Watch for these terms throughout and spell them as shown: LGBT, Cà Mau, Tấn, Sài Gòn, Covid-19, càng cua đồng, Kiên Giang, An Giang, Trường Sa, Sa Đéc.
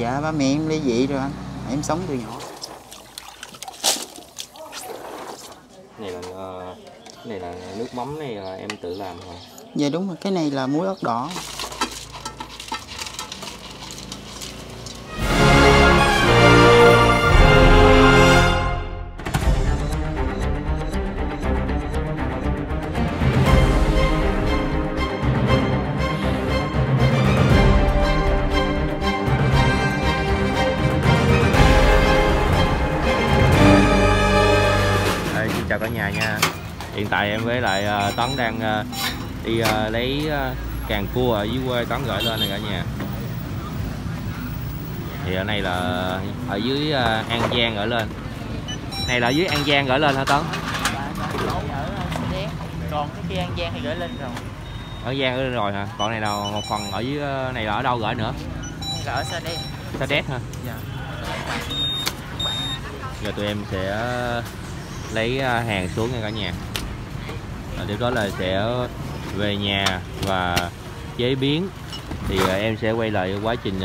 Dạ ba mẹ em ly dị rồi anh, em sống từ nhỏ. Cái này là nước mắm này là em tự làm hả? Dạ đúng rồi, cái này là muối ớt đỏ. Chào cả nhà nha. Hiện tại em với lại Tấn đang đi lấy càng cua ở dưới quê Tấn gửi lên này cả nhà. Thì ở này là ở dưới An Giang gửi lên. Này là ở dưới An Giang gửi lên hả Tấn? Còn cái kia An Giang thì gửi lên rồi. Ở Giang gửi lên rồi hả? Còn này là một phần ở dưới này là ở đâu gửi nữa? Là ở Sa Đéc. Sa Đéc hả? Dạ. Giờ tụi em sẽ lấy hàng xuống nha cả nhà. Tiếp đó là sẽ về nhà và chế biến. Thì em sẽ quay lại quá trình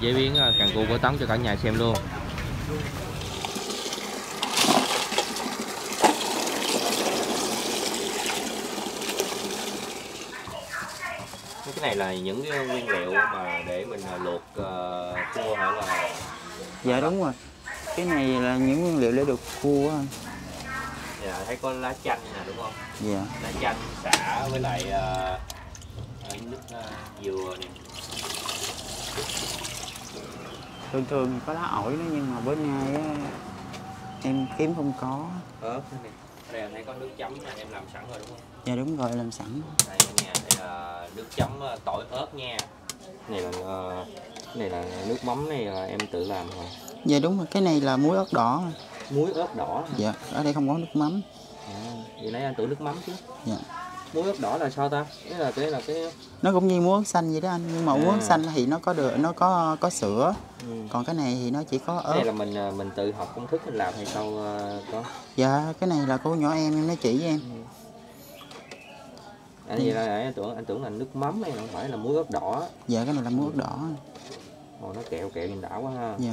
chế biến càng cua của Tấn cho cả nhà xem luôn. Cái này là những cái nguyên liệu mà để mình luộc cua hả? Là dạ đúng rồi, cái này là những nguyên liệu để được cua. Dạ, thấy có lá chanh nè đúng không? Dạ. Lá chanh, sả với lại nước dừa nè. Thường có lá ổi đó nhưng mà bữa nay em kiếm không có. Đây này có nước chấm này, em làm sẵn rồi đúng không? Dạ đúng rồi, làm sẵn. Đây nha, đây là nước chấm tỏi ớt nha. Này là nước mắm này là em tự làm hả? Dạ đúng rồi, cái này là muối ớt đỏ. Muối ớt đỏ hả? Dạ, ở đây không có nước mắm. À, vậy nãy anh tự nước mắm chứ. Dạ. Muối ớt đỏ là sao ta? Cái nó cũng như muối ớt xanh vậy đó anh, nhưng mà muối ớt xanh thì nó có được, nó có sữa. Ừ. Còn cái này thì nó chỉ có ớt. Cái này là mình tự học công thức mình làm hay sao có? Dạ, cái này là cô nhỏ em nó chỉ với em. Ừ. Anh vậy là anh tưởng là nước mắm này, không phải là muối ớt đỏ. Dạ cái này là muối ớt đỏ. Ồ, nó kẹo nhìn đã quá ha. Dạ.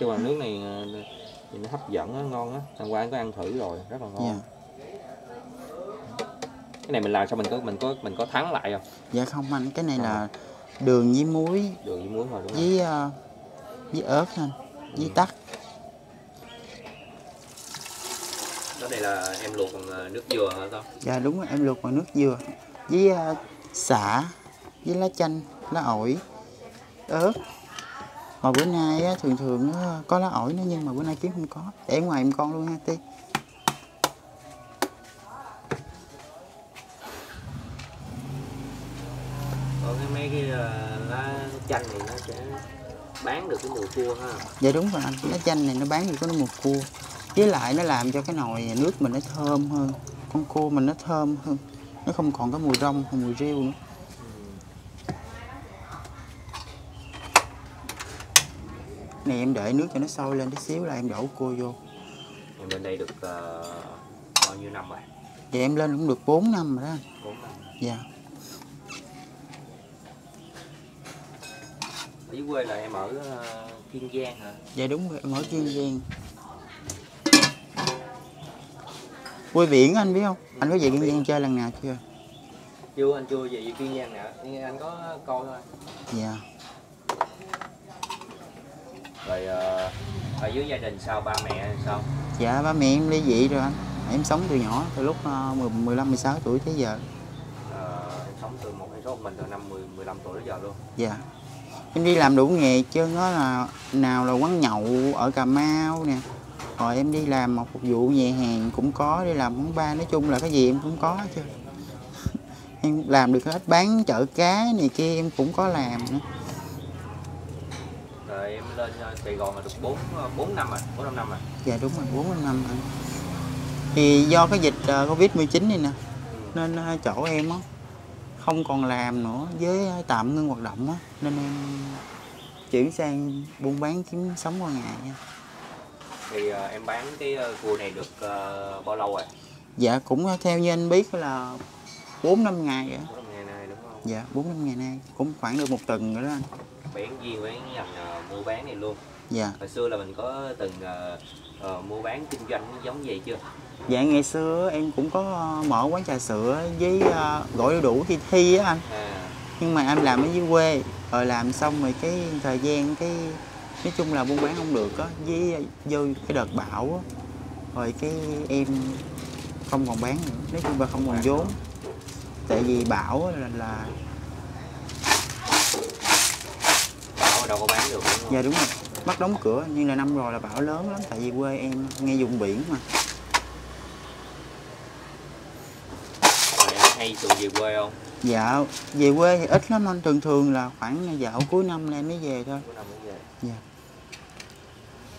Chứ mà nước này nhìn nó hấp dẫn á, ngon á. Hôm qua anh có ăn thử rồi, rất là ngon. Dạ. Cái này mình làm sao mình có thắng lại không? Dạ không anh, cái này là đường với muối. Đường với muối thôi đúng không? Với ớt anh, với tắc. Đó đây là em luộc bằng nước dừa hả con? Dạ đúng rồi, em luộc bằng nước dừa với sả, với lá chanh, lá ổi, ớt. Mà bữa nay á, thường có lá ổi nữa nhưng mà bữa nay kiếm không có. Để ngoài em con luôn ha Ti. Còn mấy cái lá chanh này nó sẽ bán được cái mùa cua ha. Dạ đúng rồi anh, lá chanh này nó bán được cái mùa cua. Với lại nó làm cho cái nồi nước mình nó thơm hơn. Con cua mình nó thơm hơn. Nó không còn cái mùi rong, mùi rêu nữa. Này em để nước cho nó sôi lên tí xíu là em đổ cua vô. Em lên đây được bao nhiêu năm rồi? Vậy em lên cũng được 4 năm rồi đó. 4 năm. Dạ. Ở dưới quê là em ở Kiên Giang hả? Dạ đúng rồi, em ở Kiên Giang. Quê biển anh biết không? Anh có về Kiên Giang chơi lần nào chưa? Chưa, anh chưa về Kiên Giang nào, nhưng anh có coi thôi. Dạ. Rồi ở dưới gia đình sao, ba mẹ sao? Dạ ba mẹ em ly dị rồi anh. Em sống từ nhỏ, từ lúc 15-16 tuổi tới giờ. Em sống từ một mình từ năm 15 tuổi tới giờ luôn. Dạ. Em đi làm đủ nghề chứ, đó là nào là quán nhậu ở Cà Mau nè. Rồi em đi làm một phục vụ nhà hàng cũng có, đi làm quán bar, nói chung là cái gì em cũng có hết trơn. Em làm được hết, bán chợ cá này kia em cũng có làm nữa. Rồi em lên Sài Gòn là được 4-5 năm rồi. Dạ đúng rồi, 4-5 năm rồi. Thì do cái dịch Covid-19 này nè, nên chỗ em á không còn làm nữa, với tạm ngưng hoạt động á, nên em chuyển sang buôn bán kiếm sống qua ngày nha. Thì em bán cái cua này được bao lâu rồi? Dạ cũng theo như anh biết là 4-5 ngày rồi. 4-5 ngày nay đúng không? Dạ 4-5 ngày nay, cũng khoảng được một tuần rồi đó anh. bán riêng với ngành mua bán này luôn. Dạ. Hồi xưa là mình có từng mua bán kinh doanh giống vậy chưa? Dạ ngày xưa em cũng có mở quán trà sữa với gọi đu đủ thi thi á anh. À. Nhưng mà em làm ở dưới quê, rồi làm xong rồi cái thời gian cái nói chung là buôn bán không được á, với vô cái đợt bão á, rồi cái em không còn bán nữa, nói chung là không còn vốn. Tại vì bão là bão đâu có bán được đúng không? Dạ đúng rồi, bắt đóng cửa, nhưng là năm rồi là bão lớn lắm, tại vì quê em ngay vùng biển mà. Rồi em hay thường về quê không? Dạ, về quê thì ít lắm anh, thường thường là khoảng dạo cuối năm là em mới về thôi. Cuối năm mới về? Dạ.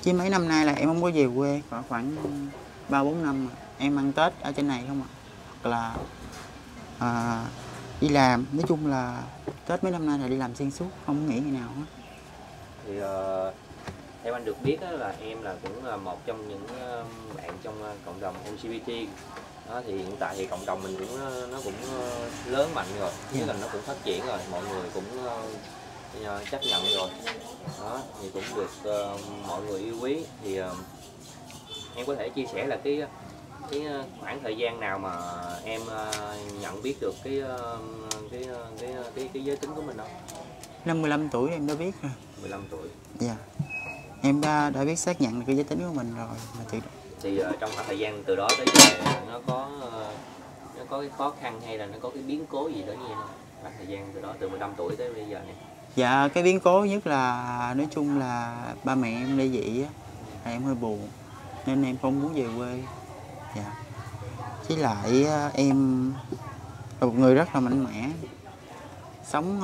Chứ mấy năm nay là em không có về quê, khoảng 3-4 năm mà. Em ăn Tết ở trên này không ạ? Hoặc là đi làm, nói chung là Tết mấy năm nay là đi làm xuyên suốt, không nghỉ ngày nào hết. Thì theo anh được biết đó, là em là cũng là một trong những bạn trong cộng đồng LGBT. Đó, thì hiện tại thì cộng đồng mình cũng nó cũng lớn mạnh rồi, chứ là nó cũng phát triển rồi, mọi người cũng chấp nhận rồi. Đó, thì cũng được mọi người yêu quý. Thì em có thể chia sẻ là cái khoảng thời gian nào mà em nhận biết được cái giới tính của mình không? Năm 15 tuổi em đã biết rồi. 15 tuổi. Dạ. Yeah. Em đã biết xác nhận cái giới tính của mình rồi mà từ... Thì trong khoảng thời gian từ đó tới giờ nó có cái khó khăn hay là nó có cái biến cố gì đó như không? Khoảng thời gian từ đó từ 15 tuổi tới bây giờ nè. Dạ cái biến cố nhất là nói chung là ba mẹ em ly dị á, em hơi buồn nên em không muốn về quê. Dạ. Với lại em là một người rất là mạnh mẽ, sống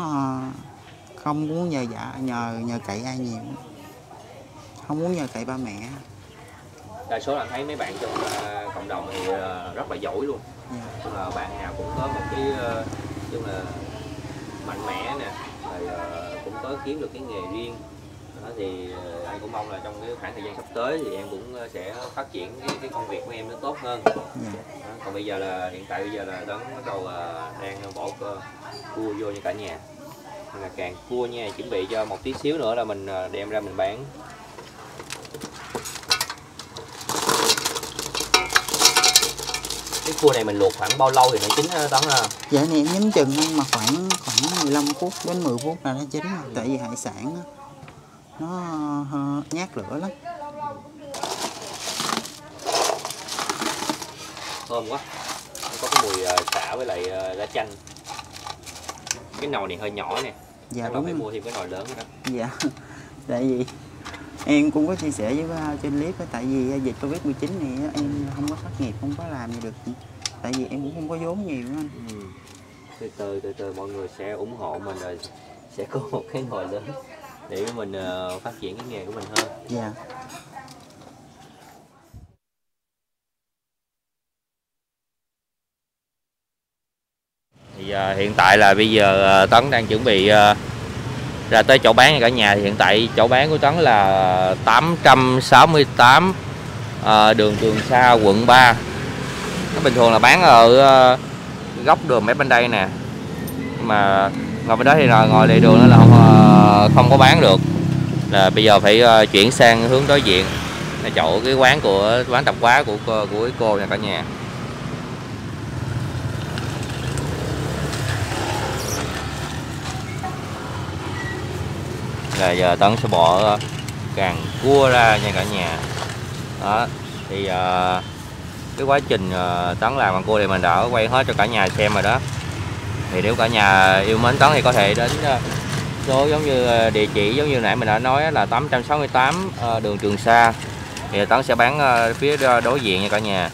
không muốn nhờ cậy ai nhiều, không muốn nhờ cậy ba mẹ. Đa số là thấy mấy bạn trong cộng đồng thì rất là giỏi luôn. Dạ. Là bạn nào cũng có một cái chung là mạnh mẽ nè, rồi cũng có kiếm được cái nghề riêng. Đó thì anh cũng mong là trong cái khoảng thời gian sắp tới thì em cũng sẽ phát triển cái công việc của em nó tốt hơn. Dạ. Đó, còn bây giờ là hiện tại bây giờ là Tấn bắt đầu đang bỏ cua vô cho cả nhà. Nên là càng cua nha, chuẩn bị cho một tí xíu nữa là mình đem ra mình bán. Cái cua này mình luộc khoảng bao lâu thì nó chín hả Tấn ha? Dạ này em nhắm chừng nhưng mà khoảng 15 phút đến 10 phút là nó chín rồi. Ừ. Tại vì hải sản nó nhát lửa lắm. Thơm quá. Nó có cái mùi xả với lại lá chanh. Cái nồi này hơi nhỏ nè. Dạ đúng. Phải mua thêm cái nồi lớn nữa đó. Dạ. Tại vì em cũng có chia sẻ với trên clip đó, tại vì dịch Covid-19 này em không có thất nghiệp, không có làm gì được. Tại vì em cũng không có vốn nhiều đó anh. Ừ. Từ từ mọi người sẽ ủng hộ mình rồi sẽ có một cái nồi lớn để mình phát triển cái nghề của mình hơn. Dạ. Yeah. Thì hiện tại là bây giờ Tấn đang chuẩn bị ra tới chỗ bán cả nhà. Thì hiện tại chỗ bán của Tấn là 868 đường Trường Sa, quận 3. Nó bình thường là bán ở góc đường mép bên đây nè. Nhưng mà ngồi bên đó thì rồi ngồi lề đường đó là không có bán được, là bây giờ phải chuyển sang hướng đối diện là chỗ cái quán của quán tạp hóa của cô nha cả nhà. Là giờ Tấn sẽ bỏ càng cua ra nha cả nhà. Đó thì cái quá trình Tấn làm bằng cua thì mình đã quay hết cho cả nhà xem rồi đó. Thì nếu cả nhà yêu mến Tấn thì có thể đến số giống như địa chỉ giống như nãy mình đã nói là 868 đường Trường Sa, thì Tấn sẽ bán phía đối diện nha cả nhà.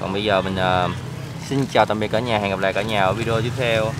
Còn bây giờ mình xin chào tạm biệt cả nhà, hẹn gặp lại cả nhà ở video tiếp theo.